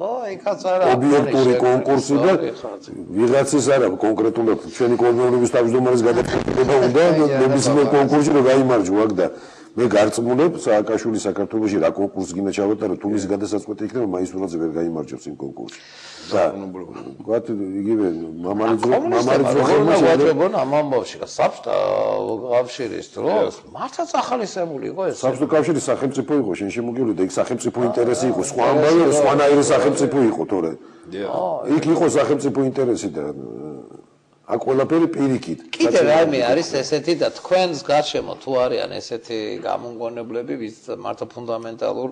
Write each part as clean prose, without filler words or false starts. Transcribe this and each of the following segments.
Objektური კონკურსი და ვიღაცის არა კონკრეტულად ჩვენი კოლონიური თავმჯდომარის გადაწყვეტილება უნდა ნებისმიერ კონკურსში რომ გამარჯვო აქ და მე გარწმუნებ სააკაშვილი საქართველოში რა კონკურსს გიმეჩავდა რომ თუ მის გადასაწყვეტი იქნება მაისურაძე ვერ გამარჯვებს იმ კონკურსში. და გვაქვს იგივე მამარის ვაჭრობონა მამბავში საბჭოთა კავშირის დროს მართლაც ახალისებული იყო ეს საბჭოთა კავშირის სახელმწიფო იყო შენ შემოგივლი და იქ სახელმწიფო ინტერესი იყო სხვა ამბავი რომ სხვანაირი სახელმწიფო იყო თორე იქ იყო სახელმწიფო ინტერესი და აქ ყველაფერი პირიქით. კიდე რაიმე არის ესეთი და თქვენს გარშემო თუ არიან ესეთი გამომგონებლები, ვინც მარტო ფუნდამენტალურ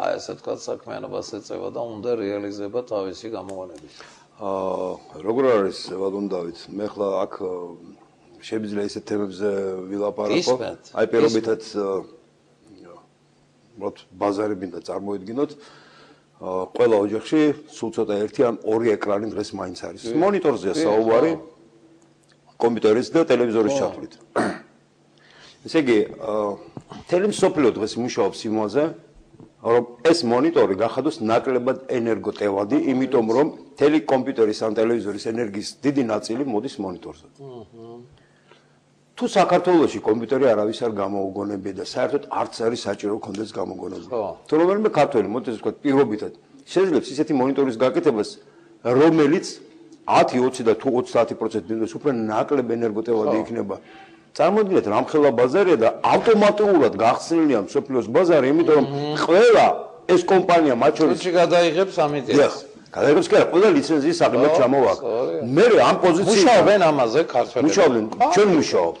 აი ასე თქვა საქმიანობას ეწევა და უნდა რეალიზება თავისი გამოგონებით. Როგორ არის ბატონ დავით? მე ხლა აქ შეიძლება ისეთ თემებზე ვილაპარაკო. Აი პირობითაც მოთ ბაზარი მინდა წარმოედგინოთ. Ყველა ოჯახში სულ ცოტა ერთი ან ორი ეკრანი დღეს მაინც არის. მონიტორზეა საუბარი. Კომპიუტერის და ტელევიზორის ჩათვლით. Ესე იგი, თელი მსოფლიო დღეს მუშაობს იმაზე, რომ ეს მონიტორი გახადოს ნაკლებად ენერგოტევადი, იმიტომ რომ თელი კომპიუტერის ან ტელევიზორის ენერგიის დიდი ნაწილი მოდის მონიტორზე. თუ საქართველოში კომპიუტერი არავის არ გამოუგონებია და საერთოდ არც არის საჭირო კონდეს გამოგონება. Თუ რომელიმე ქართველი მოდის თქვა პირობითად, შეძლებს ისეთი მონიტორის გაკეთებას, რომელიც 10-20 და თუ 30% მინუს უფრო ნაკლებ ენერგოტევადი იქნება. Წარმოიდგინეთ, რამხელა ბაზარია და ავტომატურად გახსნილია მსოფლიოს ბაზარი, იმიტომ რომ ყველა ეს კომპანია მათ შორის გადაიღებს ამიტეს. გადაიღებს კი არა, ყველა ლიცენზიის აღება ჩამოვა. მე ამ პოზიციიდან მუშაობენ ამაზე ქართველები. მუშაობენ, ჩვენ მუშაობთ.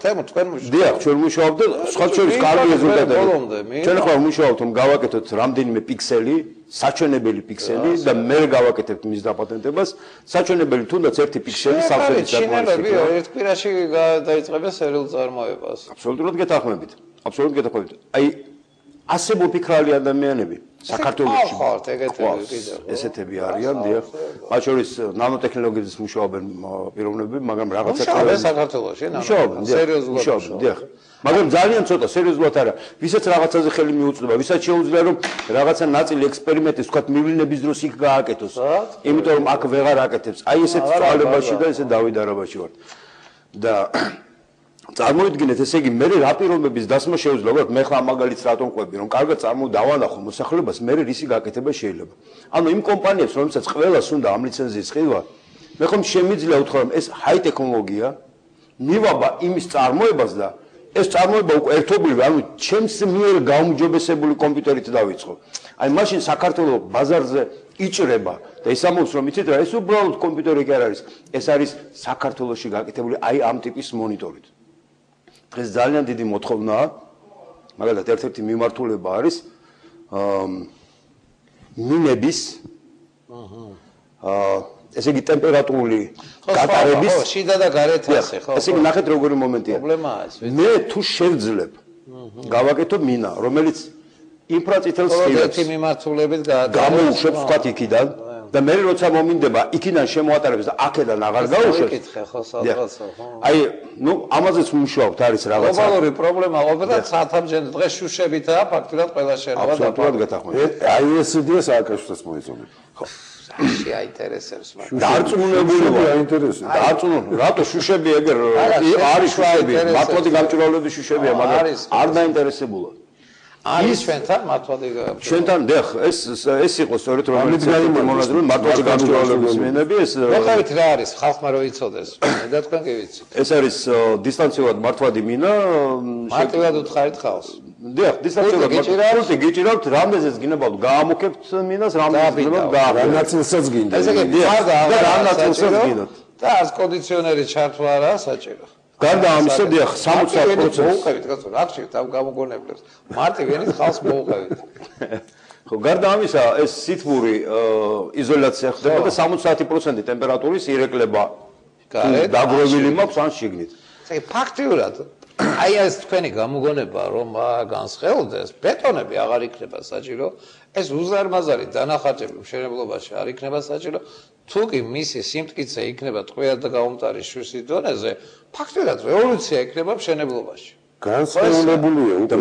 თემო თქვენ მუშაობთ. დიახ, ჩვენ მუშაობთ და სხვა შორის კარგი რეზულტატები. ჩვენ ახლა მუშაობთ, რომ გავაკეთოთ რამდენიმე პიქსელი საჩვენებელი პიქსელი და მე გავაკეთებთ მის დაპატენტებას საჩვენებელი თუნდაც ერთი pikseli სავსელის დაპატენტება. ერთ კვირაში დაიწყება სერიულ წარმოებას. აბსოლუტურად გეთანხმებით. აბსოლუტურად გეთანხმებით. აი ასე მოფიქრალი ადამიანები საქართველოში ხართ ეგეთები კიდევ. ესეთები არიან, დიახ. მათ შორის ნანოტექნოლოგიების მუშაობენ პიროვნებები, მაგრამ რაღაცა კალებს საქართველოში ნანოტექნოლოგიები სერიოზულად მუშაობენ, დიახ. მაგრამ ძალიან ცოტა სერიოზულად არა. Ვისაც რაღაცაზე ხელი მიუწვდება, ვისაც შეუძლია რომ რაღაცა ნაწილი ექსპერიმენტის, თქვათ, მივლინების დროს იქ გააკეთოს. იმიტომ რომ აქ ვეღარ აკეთებს. აი ესეთ წვალებაში და ესე დავით არაბაში ვარ. და წარმოიდგინეთ, ესე იგი, მე რა პირობების დასმა შეუძლია გვაქვს, მე ხა მაგალითს რატომ ყვები, რომ კარგად დავანახო მოსახლეობას, მე რისი გაკეთება შეიძლება. ანუ იმ კომპანიებს, რომელსაც ყველას უნდა ამ ლიცენზიის ხილვა, მე ხომ შემიძლია უთხრა, რომ ეს ჰაი ტექნოლოგია მივაბა იმის წარმოებას და ეს წარმოება უკვე ერთობლივ, ანუ ჩემს მიერ გაუმჯობესებული კომპიუტერით დავიწყო. Აი მაშინ საქართველოს ბაზარზე იჭრება და ეს ამბობს რომ იცით რა, ეს უბრალოდ კომპიუტერი კი არ არის. ეს არის საქართველოში გაკეთებული აი ამ ტიპის მონიტორით. დღეს ძალიან დიდი მოთხოვნაა, მაგალითად ერთ-ერთი მიმართულება არის მინების ესე იგი ტემპერატურული გატარების შიდა და გარეთ ასე ხო ესე იგი ნახეთ როგორი მომენტია პრობლემაა მე თუ შევძლებ გავაკეთო მინა რომელიც ინფრაწითელს ხილებს გამოუშვებს თქვა იქიდან და მე როცა მომინდება იქიდან შემოატარებს და აქედან აღარ გაუშვებს აი ნუ ამაზეც მუშაობთ არის რაღაცა გლობალური პრობლემა ყოფილა საათამჯერ დღეს შუშებითა ფაქტურად ყველა შეიძლება და აბსოლუტურად გეთანხმებით აი ეს იდეა სააკაშვილს მოეწონება ხო შეაინტერესებს მაგრამ დარწმუნებული ვარ აინტერესებს დარწმუნებული რატო შუშები ეგერ არის შუშები მათვადი გამჭრალები შუშებია მაგრამ არ დაინტერესებულა ის ჩვენთან მათვადი ჩვენთან დიახ ეს იყო სწორედ რომელიც მონაზრული მათვადი გამჭრალების მენები ეს ხალხით რა არის ხალხმა რო იცოდეს და თქვენ კი ვიცით ეს არის დისტანციურად მათვადი მინა მარტივად უთხარით ხალხს დიახ, დისტანციურად მარტივად გიჭირავთ, რამეზეც გინებავთ, გაამოქებთ მინას, რამეზეც გინებავთ, რამაცილსაც გინდა. ესე იგი, და რამაცილსაც გინდა. და ეს კონდიციონერი ჩართვა არაა საჭირო. გარდა ამისა, დიახ, 60% მოუყევით, კაცო, რა ხშირთ ამ გამოგონებლებს. მარტივ ენით ხალხს მოუყევით. ხო, გარდა ამისა, ეს სითბური იზოლაცია ხდება და 70% ტემპერატურის ირეკლება. დაგროვილი მაქვს ან შიგნით. ესე იგი, ფაქტიურად აი ეს თქვენი გამოგონება რომ განსხელდეს ბეტონები აღარ იქნება საჭირო ეს უზარმაზარი დანახარჯები მშენებლობაში არ იქნება საჭირო თუ კი მისი სიმტკიცე იქნება ტყვია და გაუმტარი შუშის დონეზე ფაქტურად რევოლუცია იქნება მშენებლობაში განსწავლებული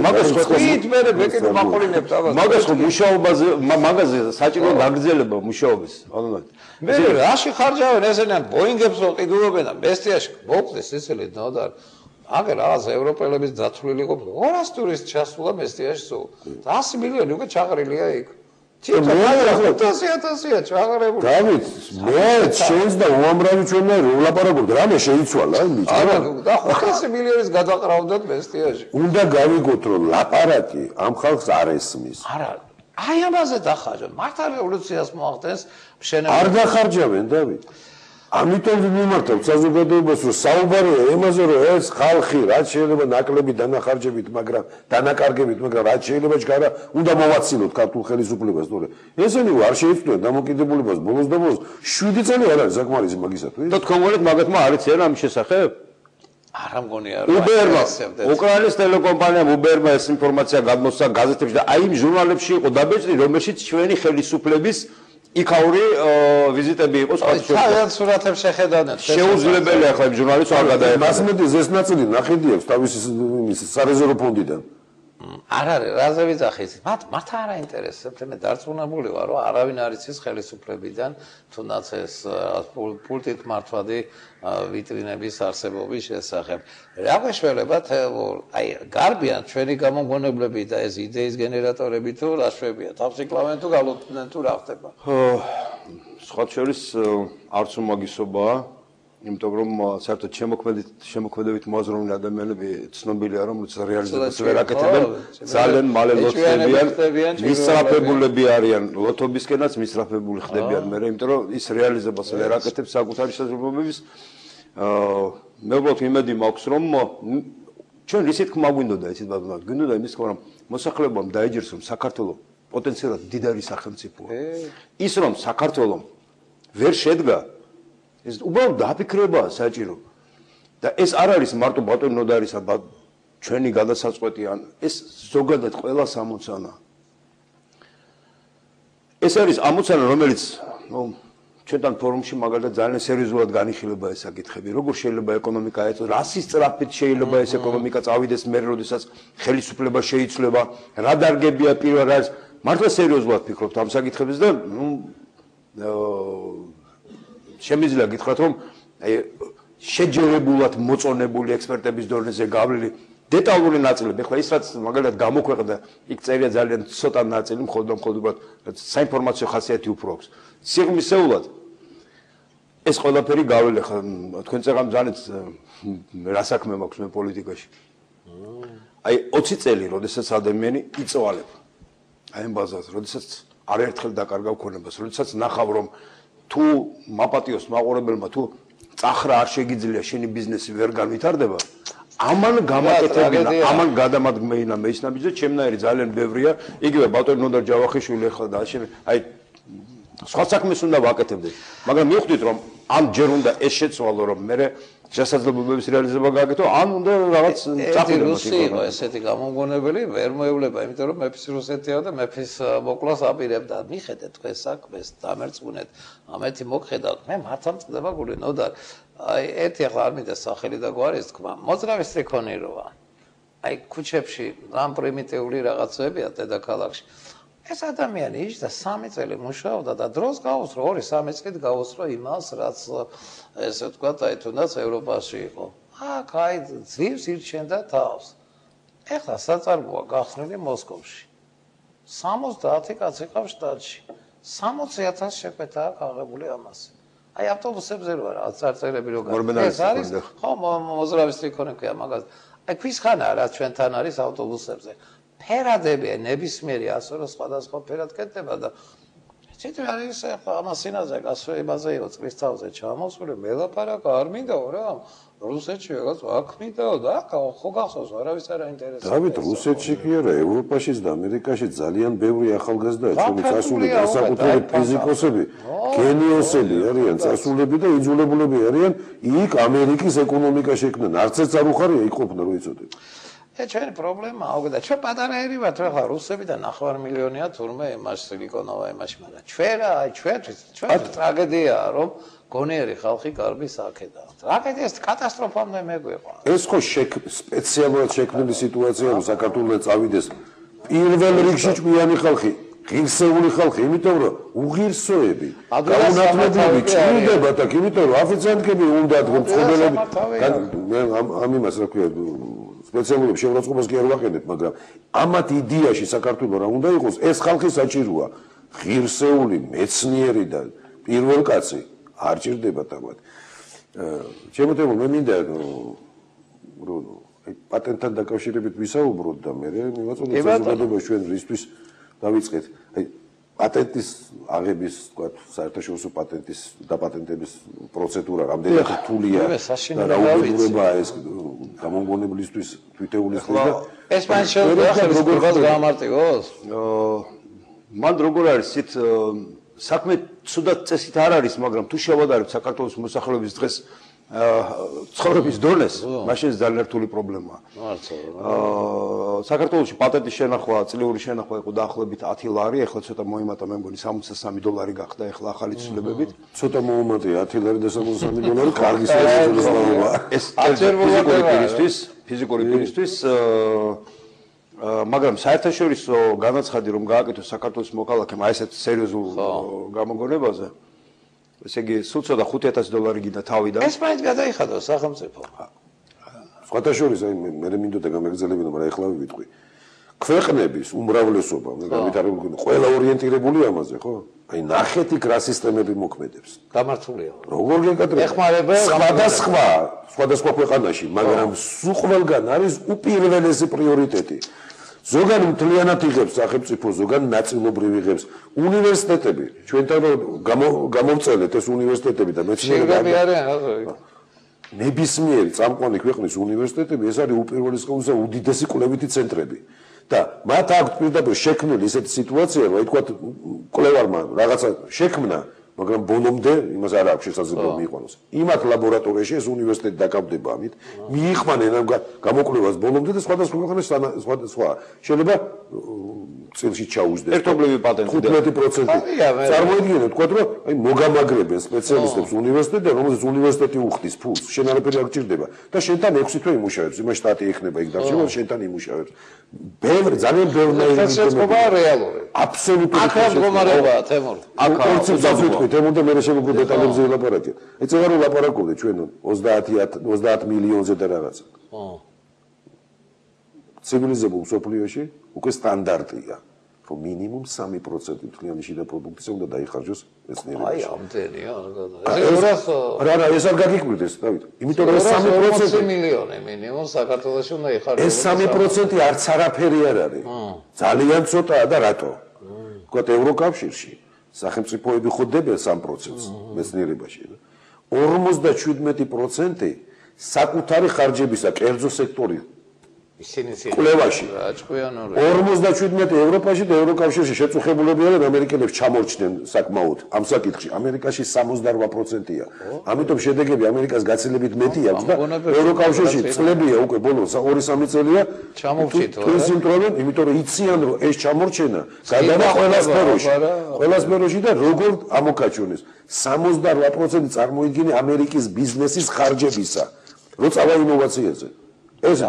მაგას მუშაობაზე მაგაზე საჭირო გაგრძელება მუშაობის ანუ მე რაში ხარჯავენ ესენი ან ბოინგებს ვყიდულობენ და ბესტიაში მოკლეს ესელი და აგერ ას ევროპელების დაცვლილი ყოფილი 200 ტურისტი ჩასულა ბესტიაში სულ 100 მილიონი უკვე ჩაღრილია იქ დავით, მე შენს და უამრავი ჩვენთან რომ ვლაპარაკობთ, რამე შეიცვალა მიწა. არა, და 500 მილიონის გადაყრავდათ ბესტიაში. უნდა გავიგოთ რომ ლაპარაკი ამ ხალხს არ ესმის. არა, აი ამაზე დახარჯავენ. მართლა რევოლუციას მოახდენს შენები. არ დახარჯავენ, დავით. ამიტომ მიმართავთ საზოგადოებას რომ საუბარია იმაზე რომ ეს ხალხი რაც შეიძლება ნაკლები დანახარჯებით, მაგრამ დანაკარგებით, მაგრამ რაც შეიძლება ჯგარა უნდა მოვაცილოთ ქართულ ხელისუფლებას, თორე ესენი არ შეიწყვეტენ დამოკიდებულებას ბოლოს 7 წელი არ არის საკმარისი მაგისათვის. და თქვენ გულით მაგათმა არ იციან ამ შესახებ? არა მგონი არა. უბერმა, უკრაინის ტელეკომპანიამ უბერმა ეს ინფორმაცია გადმოსცა გაზეთებში და აი იმ ჟურნალებში იყო დაბეჭდი, რომელშიც ჩვენი ხელისუფლების იქაური ვიზიტები იყოს კაცო. ძალიან სურათებს შეხედავდნენ. შეუძლებელია ახლა ჟურნალისტს არ გადაეყო. მასმედიის ეს ნაწილი ნახედიებს თავის იმის სარეზერვო ფონდიდან. არ არის, რაზე ვიძახი? მათ არ აინტერესებს, მე დარწმუნებული ვარ, რომ არავინ არ იცის ხელისუფლებიდან, თუნდაც ეს პულტით მართვადი ვიტრინების არსებობის შესახებ. რა შეიძლება აი, გარბიან ჩვენი გამოგონებლები და ეს იდეის გენერატორები თუ რა შვებია, თავს იკლავენ თუ გალოდნენ თუ რა ხდება. სხვა შორის არც უმაგისობაა, იმიტომ რომ საერთოდ შემოქმედებით მოაზროვნე ადამიანები ცნობილია რომ როცა რეალიზებას ვერ აკეთებენ ძალიან მალე ლოცდებიან მისწრაფებულები არიან ლოთობისკენაც მისწრაფებული ხდებიან მე იმიტომ რომ ის რეალიზებას ვერ აკეთებს საკუთარი შესაძლებლობების მე ვფიქრობ იმედი მაქვს რომ ჩვენ რისით გვაგვინდოდა ისეთ ბატონო გვინდოდა იმის თქმა რომ მოსახლებამ დაიჯერს რომ საქართველოს პოტენციალურად მდიდარი სახელმწიფოა ის რომ საქართველოს ვერ შედგა ეს უბრალოდ დაფიქრებაა საჭირო. და ეს არ არის მარტო ბატონ ნოდარისა ჩვენი გადასაწყვეტი ან ეს ზოგადად ყველა ამოცანა. ეს არის ამოცანა რომელიც ჩვენთან ფორუმში მაგალითად ძალიან სერიოზულად განიხილება ეს საკითხები. როგორ შეიძლება ეკონომიკა ეწოს, რასის სწრაფით შეიძლება ეს ეკონომიკა წავიდეს მერე, როდესაც ხელისუფლება შეიცვლება, რა დარგებია პირველ რიგში. მართლა სერიოზულად ფიქრობთ ამ საკითხებზე და შემიძლია გითხრათ რომ აი შეჯერებულად მოწონებული ექსპერტების დონეზე გავლილი დეტალური ნაწილები ხო ის რაც მაგალითად გამოქვეყნდა იქ წერია ძალიან ცოტა ნაწილი მხოლოდ საინფორმაციო ხასიათი უფრო აქვს სიღრმისეულად ეს ყველაფერი გავლილი ხო თქვენ წეგამ ძალიან რა საქმე მაქვს მე პოლიტიკაში აი 20 წელი როდესაც ადამიანი იწვალება აი ამ ბაზაზე როდესაც არაერთხელ დაკარგავ ქონებას როდესაც ნახავ რომ თუ მაპატიოს მაყურებელმა თუ წახრა არ შეგიძლია შენი ბიზნესი ვერ განვითარდება ამან გამაკეთებინა ამან გადამადგმეინა მეისნაბიჯზე ჩემნაირი ძალიან ბევრია იგივე ბატონ ნოდარ ჯავახიშვილი ახლა და აი სხვა საქმეს უნდა ვაკეთებდეთ მაგრამ მივხვდით რომ ამ ჯერ უნდა ეს შეცვალო რომ მე შესაძლებლობების რეალიზება გააკეთო ან უნდა რაღაც წახილებას იყო ესეთი გამომგონებელი ვერ მოევლება იმიტომ რომ მეფის რუსეთია და მეფის მოკლას აპირებდა მიხედეთ თქვენ საქმეს დამერწმუნეთ ამეთი მოგხედავთ მე მართლა წდება გული ნოდარ აი ერთი ახლა არ მინდა სახელი და გვარის თქვა მოძრავის რეკონიროა აი ქუჩებში რამ პრიმიტიული რაღაცებია დედაქალაქში ეს ადამიანი ისე 3 წელი მუშაობდა და დროს გაუსწრო 2-3 წელი გაუსწრო იმას რაც ესე ვთქვათ აი თუნდაც ევროპაში იყო. აქ აი ძირს ირჩენდა თავს. ეხლა საწარმოა გახსნილი მოსკოვში. 70 კაცი ყავს შტატში. 60000 შეკვეთაა აღებული ამას. აი ავტობუსებზე რა წარწერები როგორ ეს არის? ხო მოძრავის ტრიკონიკია მაგას. აი ქვის ხანაა რა ჩვენთან არის ავტობუსებზე. ფერადებიან ნებისმიერი ასორო სხვადასხვა ფერად კეთდება და ცოტა არის ახლა ამასინაზე გასვე იმაზე იყო წლის თავზე ჩამოსული მელაპარაკა არ მინდაო რა რუსეთში რაღაც აქ მინდაო და ხო გახსოვს არავის არ აინტერესებს დავით რუსეთში კი არა ევროპაშიც და ამერიკაში ძალიან ბევრი ახალგაზრდა არის წასული განსაკუთრებით ფიზიკოსები გენიოსები არიან წასულები და იძულებულები არიან იქ ამერიკის ეკონომიკაში ექნენ არც ეს არ უხარია იქ ყოფნა რომ იწოდები Çeni problema ağda. Çe padana eriva trela Rusები da 9 milyonია თურმე იმას სილიკონავა იმაში, მაგრამ ჩვეა ტრაგედიაა, რომ გონიერი ხალხი კარგი საქედაა. Ტრაგედიას კატასტროფამდე მეგვიყო. ეს ხო სპეციალურად შექმნილი სიტუაციაა, რომ საქართველოს წავიდეს პირველ რიგში ჭკვიანი ხალხი, ღირსეული ხალხი, იმიტომ რომ უღირსოები გაუნათმობები ჭირდება და იმიტომ რომ ოფიციალები უნდა გწოდებულები. მე ამ იმას რა ქვია სპეციალურებს შეურაცხყოფას კი არ ვაყენებ, მაგრამ ამათ იდეაში საქართველო რა უნდა იყოს, ეს ხალხი საჭიროა. ღირსეული, მეცნიერი და პირველ კაცი არ ჭირდება თამათ. ჩემოთებო მე მინდა რომ პატენტთან დაკავშირებით ვისაუბროთ და მე მივაწოდოთ საზოგადოება ჩვენ რისთვის დავიწყეთ. აი პატენტის აღების, თქვა, საერთაშორისო პატენტის დაპატენტების პროცედურა რამდენად რთულია და რა უბედურება ეს გამომგონებლისთვის თვითეულის და ეს მან შეუძლია როგორღაც გაამარტივოს. მან როგორ არის ის საქმე ცუდად წესით არ არის, მაგრამ თუ შევადარებთ საქართველოს მოსახლეობის დღეს ცხოვრების დონეს, მაშინ ძალიან რთული პრობლემაა. საქართველოში პატენტის შენახვა, წლიური შენახვა იყო დაახლოებით 10 ლარი, ეხლა ცოტა მოიმატა, მე მგონი 63 დოლარი გახდა ეხლა ახალი ცვლილებებით. Ცოტა მოუმატე 10 ლარი და 63 დოლარი კარგი საწოლია. ეს ფიზიკური პირისთვის მაგრამ საერთაშორისო განაცხადი რომ გააკეთოს საქართველოს მოქალაქემ აი ესეთ სერიოზულ გამოგონებაზე ესე იგი სულ ცოტა 5000 დოლარი გინდა თავიდან. ეს მაინც გადაიხადო სახელმწიფო. სხვათაშორის აი მე მინდოდა გამეგრძელებინა, მაგრამ ეხლა ვიტყვი. ქვეყნების უმრავლესობა, გამიტარებული ყველა ორიენტირებული ამაზე, ხო? აი ნახეთ იქ რა სისტემები მოქმედებს. დამართულია. როგორ გეკადრება? ეხმარება სხვადასხვა ქვეყანაში, მაგრამ სულ ყველგან არის უპირველესი პრიორიტეტი. ზოგან მთლიანად იღებს სახელმწიფო, ზოგან ნაწილობრივ იღებს. უნივერსიტეტები, ჩვენთან გამომწელეთ ეს უნივერსიტეტები და მეცნიერები არიან, რა. ნებისმიერი წამყვანი ქვეყნის უნივერსიტეტები, ეს არის უპირველეს ყოვლისა უდიდესი კვლევითი ცენტრები. და მათ აქვს პირდაპირ შექმნილი ესეთი სიტუაცია, რომ თქვა კვლევარმა რაღაცა შექმნა, მაგრამ ბოლომდე იმას არ აქვს შესაძლებელი მიიყვანოს. იმათ ლაბორატორიაში ეს უნივერსიტეტი დაკავდება ამით, მიიყვანენ ამ გამოკვლევას ბოლომდე და სხვადასხვა ქვეყანაში სხვადასხვა. შეიძლება წელში ჩაუძდეს. ერთობლივი პატენტი 15%. წარმოიდგინეთ, თქვა, რომ აი მოგამაგრებენ სპეციალისტებს უნივერსიტეტიდან, რომელზეც უნივერსიტეტი უხდის ფულს. შენ არაფერი არ გჭირდება და შენთან 6 თვე იმუშავებს, იმას შტატი ექნება იქ დარჩება, შენთან იმუშავებს. ბევრი, ძალიან ბევრი შეცდომა რეალური. აბსოლუტურად. აქ მდგომარეობაა, თემური. აქ ორცი თემურ და მე შემოგვი დეტალებზე ელაპარაკე. ეცე რა ელაპარაკობდით ჩვენ 30 მილიონზე და რაღაცა. ხო. ცივილიზებულ სოფლიოში უკვე სტანდარტია, რომ მინიმუმ 3% მთლიანი შიდა პროდუქტისა უნდა დაიხარჯოს მეცნიერებაში. აი, ამდენია, რა. რა, ეს არ გაგიკვირდეს, დავით. იმიტომ რომ 3% მილიონი მინიმუმ საქართველოში უნდა იხარჯოს. ეს 3% არც არაფერი არ არის. ძალიან ცოტაა და რატო? თქვა ევროკავშირში სახელმწიფოები ხდებიან 3%-ს მეცნიერებაში. 57% საკუთარი ხარჯებისა კერძო სექტორი კვლევაში. 57 ევროპაში და ევროკავშირში შეწუხებულები არიან, ამერიკელებს ჩამორჩნენ საკმაოდ ამ საკითხში. ამერიკაში 68%-ია. ამიტომ შედეგები ამერიკას გაცილებით მეტი აქვს და ევროკავშირში წლებია უკვე ბოლო 2-3 წელია ჩამორჩით. იმიტომ რომ იციან რომ ეს ჩამორჩენა გადავა ყველა სფეროში და როგორ ამოკაჩუნეს. 68% წარმოიდგინე ამერიკის ბიზნესის ხარჯებისა, რო წავა ინოვაციაზე. ეს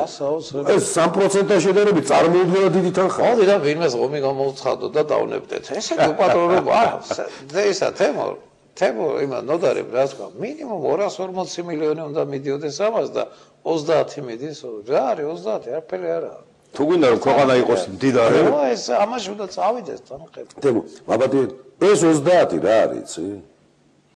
3%-თან შედარებით წარმოუდგენლად დიდი თანხაა. მოდი და ვინმეს ღომი გამოუცხადოთ და დავნებდეთ. ესე უპატრონობა არის. და ესა თემო იმა ნოდარებ რა თქვა. მინიმუმ 240 მილიონი უნდა მიდიოდეს ამას და 30 მიდის. რა არის 30? არაფერი არ არის. თუ გინდა რომ ქვეყანა იყოს მდიდარი, ეს ამაში უნდა წავიდეს თანხები. თემო, მაბატონო, ეს 30 რა არის, იცი?